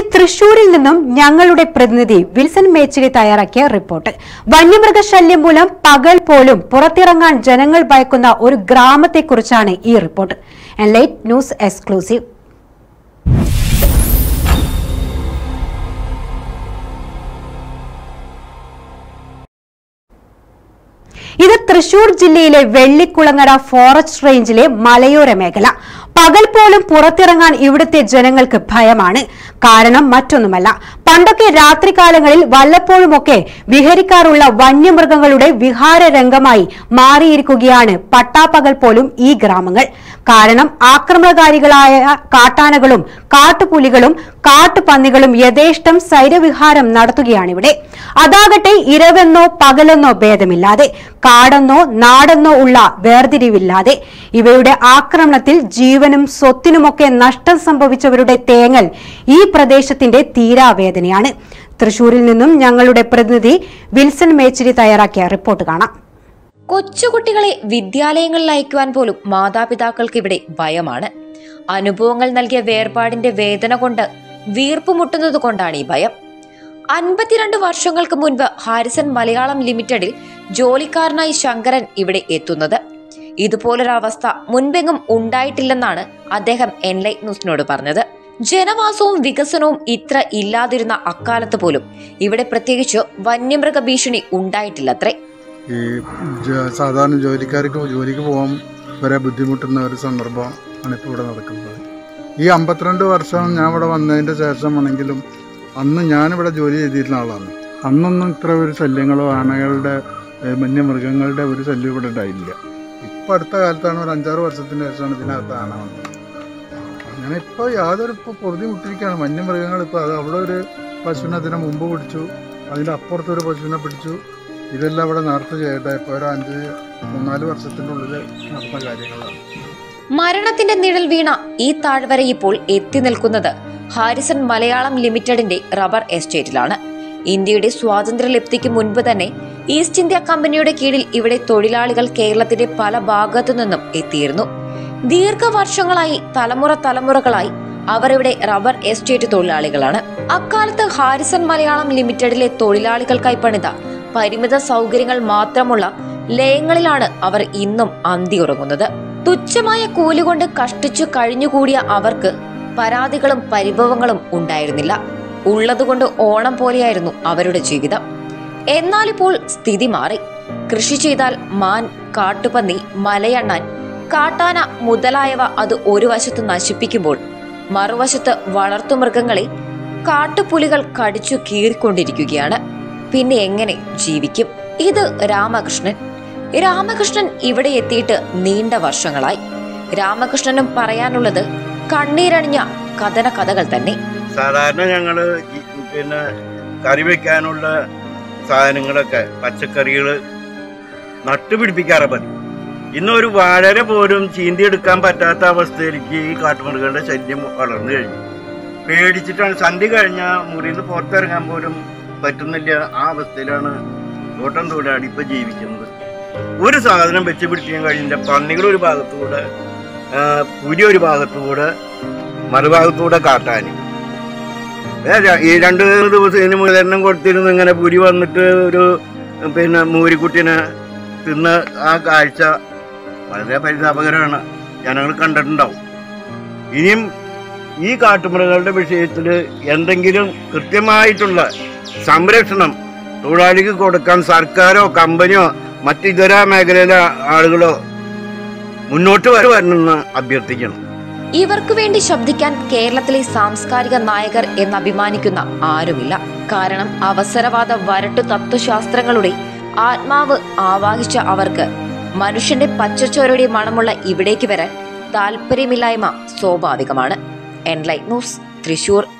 ഇനി തൃശ്ശൂരിൽ നിന്നും ഞങ്ങളുടെ പ്രതിനിധി വിൽസൺ മേച്ചിരി തയ്യാറാക്കിയ റിപ്പോർട്ട്. വന്യമൃഗശല്യം മൂലം പകൽ പോലും പുറത്തിറങ്ങാൻ ജനങ്ങൾ ഭയക്കുന്ന ഒരു ഗ്രാമത്തെക്കുറിച്ചാണ് ഈ റിപ്പോർട്ട്. Enlight news exclusive. ഇത് തൃശൂർ ജില്ലയിലെ വെള്ളിക്കുളങ്ങര ഫോറസ്റ്റ് റേഞ്ചിലെ മലയോര മേഖല. പകൽ പോലും പുറത്തിറങ്ങാൻ ഇവിടുത്തെ ജനങ്ങൾക്ക് ഭയമാണ്. കാരണം മറ്റൊന്നുമല്ല, പണ്ടൊക്കെ രാത്രികാലങ്ങളിൽ വല്ലപ്പോഴുമൊക്കെ വിഹരിക്കാറുള്ള വന്യമൃഗങ്ങളുടെ വിഹാരരംഗമായി മാറിയിരിക്കുകയാണ് പട്ടാപ്പകൽ പോലും ഈ ഗ്രാമങ്ങൾ. കാരണം ആക്രമണകാരികളായ കാട്ടാനകളും കാട്ടുപുലികളും കാട്ടുപന്നികളും യഥേഷ്ടം സൈരവിഹാരം നടത്തുകയാണിവിടെ. അതാകട്ടെ ഇരവെന്നോ പകലെന്നോ ഭേദമില്ലാതെ, കാടെന്നോ നാടെന്നോ ഉള്ള വേർതിരിവില്ലാതെ. ഇവയുടെ ആക്രമണത്തിൽ ജീവനും സ്വത്തിനുമൊക്കെ നഷ്ടം സംഭവിച്ചവരുടെ തേങ്ങൽ ഈ പ്രദേശത്തിന്റെ തീരാവേദനയാണ്. തൃശൂരിൽ നിന്നും ഞങ്ങളുടെ പ്രതിനിധി വിൽസൺ മേച്ചിരി തയ്യാറാക്കിയ റിപ്പോർട്ട് കാണാം. കൊച്ചുകുട്ടികളെ വിദ്യാലയങ്ങളിൽ അയക്കുവാൻ പോലും മാതാപിതാക്കൾക്ക് ഇവിടെ ഭയമാണ്. അനുഭവങ്ങൾ നൽകിയ വേർപാടിന്റെ വേദന കൊണ്ട് വീർപ്പുമുട്ടുന്നത് കൊണ്ടാണ് ഈ ഭയം. 52 വർഷങ്ങൾക്ക് മുൻപ് ഹാരിസൺ മലയാളം ലിമിറ്റഡിൽ ജോലിക്കാരനായി ശങ്കരൻ ഇവിടെ എത്തുന്നത്. ഇതുപോലൊരവസ്ഥ മുൻപെങ്ങും ഉണ്ടായിട്ടില്ലെന്നാണ് അദ്ദേഹം എൻലൈറ്റ് ന്യൂസിനോട് പറഞ്ഞത്. ജനവാസവും വികസനവും ഇത്ര ഇല്ലാതിരുന്ന അക്കാലത്ത് പോലും ഇവിടെ പ്രത്യേകിച്ച് വന്യമൃഗ ഭീഷണി ഉണ്ടായിട്ടില്ലത്രേ. സാധാരണ ജോലിക്കാർക്ക് ജോലിക്ക് പോകാൻ വരെ ബുദ്ധിമുട്ടുന്ന ഒരു സന്ദർഭമാണ് ഇപ്പോൾ ഇവിടെ നടക്കുന്നത്. ഈ 52 വർഷം ഞാൻ ഇവിടെ വന്നതിൻ്റെ ശേഷമാണെങ്കിലും അന്ന് ഞാനിവിടെ ജോലി ചെയ്തിരുന്ന ആളാണ്. അന്നൊന്നും ഇത്ര ഒരു ശല്യങ്ങളോ ആനകളുടെ വന്യമൃഗങ്ങളുടെ ഒരു ശല്യം ഇവിടെ ഉണ്ടായില്ല. ഇപ്പം അടുത്ത കാലത്താണ് ഒരു 5-6 വർഷത്തിന് ശേഷമാണ് ഇതിനകത്ത് ആന വന്നത്. അങ്ങനെ ഇപ്പോൾ യാതൊരു ഇപ്പോൾ പൊറുതി മുട്ടിരിക്കുകയാണ് വന്യമൃഗങ്ങൾ. ഇപ്പോൾ അത് അവിടെ ഒരു പശുവിനെ അതിനെ മുമ്പ് പിടിച്ചു, അതിൻ്റെ അപ്പുറത്തൊരു പശുവിനെ പിടിച്ചു. ഇതെല്ലാം ഇവിടെ നടത്തു ചെയ്യട്ടെ. ഇപ്പോൾ ഒരു 5-3 വർഷത്തിൻ്റെ ഉള്ളിൽ നടത്തുന്ന കാര്യങ്ങളാണ്. മരണത്തിന്റെ നിഴൽ വീണ ഈ താഴ്വര ഇപ്പോൾ എത്തി നിൽക്കുന്നത് ഹാരിസൺ മലയാളം ലിമിറ്റഡിന്റെ റബ്ബർ എസ്റ്റേറ്റിലാണ്. ഇന്ത്യയുടെ സ്വാതന്ത്ര്യലബ്ധിക്ക് മുൻപ് തന്നെ ഈസ്റ്റ് ഇന്ത്യ കമ്പനിയുടെ കീഴിൽ ഇവിടെ തൊഴിലാളികൾ കേരളത്തിന്റെ പല ഭാഗത്തു നിന്നും എത്തിയിരുന്നു. ദീർഘവർഷങ്ങളായി തലമുറ തലമുറകളായി അവരിവിടെ റബ്ബർ എസ്റ്റേറ്റ് തൊഴിലാളികളാണ്. അക്കാലത്ത് ഹാരിസൺ മലയാളം ലിമിറ്റഡിലെ തൊഴിലാളികൾക്കായി പണിത പരിമിത സൗകര്യങ്ങൾ മാത്രമുള്ള ലയങ്ങളിലാണ് അവർ ഇന്നും അന്തിയുറങ്ങുന്നത്. തുച്ഛമായ കൂലി കൊണ്ട് കഷ്ടിച്ചു കഴിഞ്ഞുകൂടിയ അവർക്ക് പരാതികളും പരിഭവങ്ങളും ഉണ്ടായിരുന്നില്ല. ഉള്ളതുകൊണ്ട് ഓണം പോലെയായിരുന്നു അവരുടെ ജീവിതം. എന്നാലിപ്പോൾ സ്ഥിതി മാറി. കൃഷി ചെയ്താൽ മാൻ, കാട്ടുപന്നി, മലയണ്ണാൻ, കാട്ടാന മുതലായവ അത് ഒരു വശത്ത് നശിപ്പിക്കുമ്പോൾ മറുവശത്ത് വളർത്തുമൃഗങ്ങളെ കാട്ടുപുലികൾ കടിച്ചു കീറിക്കൊണ്ടിരിക്കുകയാണ്. പിന്നെ എങ്ങനെ ജീവിക്കും? ഇത് രാമകൃഷ്ണൻ ഇവിടെ എത്തിയിട്ട് നീണ്ട വർഷങ്ങളായി. രാമകൃഷ്ണനും പറയാനുള്ളത് കണ്ണീരണിഞ്ഞ കഥന കഥകൾ തന്നെ. സാധാരണ ഞങ്ങള് പിന്നെ കറി വെക്കാനുള്ള സാധനങ്ങളൊക്കെ പച്ചക്കറികള് നട്ടുപിടിപ്പിക്കാറ പതിവ്. ഇന്നൊരു വാഴ പോലും ചീന്തിയെടുക്കാൻ പറ്റാത്ത അവസ്ഥയിലേക്ക് ഈ കാട്ടുമൃഗങ്ങളുടെ ശല്യം വളർന്നു കഴിഞ്ഞു. പേടിച്ചിട്ടാണ് സന്ധി കഴിഞ്ഞ മുറിയിൽ നിന്ന് പുറത്തിറങ്ങാൻ പോലും പറ്റുന്നില്ല. ആ അവസ്ഥയിലാണ് തോട്ടം തൊഴിലാളി ഇപ്പൊ ജീവിക്കുന്നത്. ഒരു സാധനം വെച്ച് പിടിക്കാൻ കഴിയില്ല. പന്നികളൊരു ഭാഗത്തൂടെ, പുലി ഒരു ഭാഗത്തുകൂടെ, മറുഭാഗത്തൂടെ കാട്ടാനും. ഈ 2-3 ദിവസത്തിന് മുതലെണ്ണം കൊടുത്തിരുന്നു. ഇങ്ങനെ പുലി വന്നിട്ട് ഒരു പിന്നെ മൂരിക്കുട്ടിനെ തിന്ന്. ആ കാഴ്ച വളരെ പരിതാപകരമാണ്. ജനങ്ങൾ കണ്ടിട്ടുണ്ടാവും. ഇനിയും ഈ കാട്ടുമൃഗങ്ങളുടെ വിഷയത്തിൽ എന്തെങ്കിലും കൃത്യമായിട്ടുള്ള സംരക്ഷണം തൊഴിലാളിക്ക് കൊടുക്കാൻ സർക്കാരോ കമ്പനിയോ മറ്റിതര മേഖലയിലെ ആളുകളോ മുന്നോട്ട് വരുമെന്ന് അഭ്യർത്ഥിക്കണം. ഇവർക്ക് വേണ്ടി ശബ്ദിക്കാൻ കേരളത്തിലെ സാംസ്കാരിക നായകർ എന്നഭിമാനിക്കുന്ന ആരുമില്ല. കാരണം അവസരവാദ വരട്ടു തത്വശാസ്ത്രങ്ങളുടെ ആത്മാവ് ആവാഹിച്ച അവർക്ക് മനുഷ്യന്റെ പച്ചച്ചോരയുടെ മണമുള്ള ഇവിടേക്ക് വരാൻ താല്പര്യമില്ലായ്മ സ്വാഭാവികമാണ്. Enlight News, Thrissur.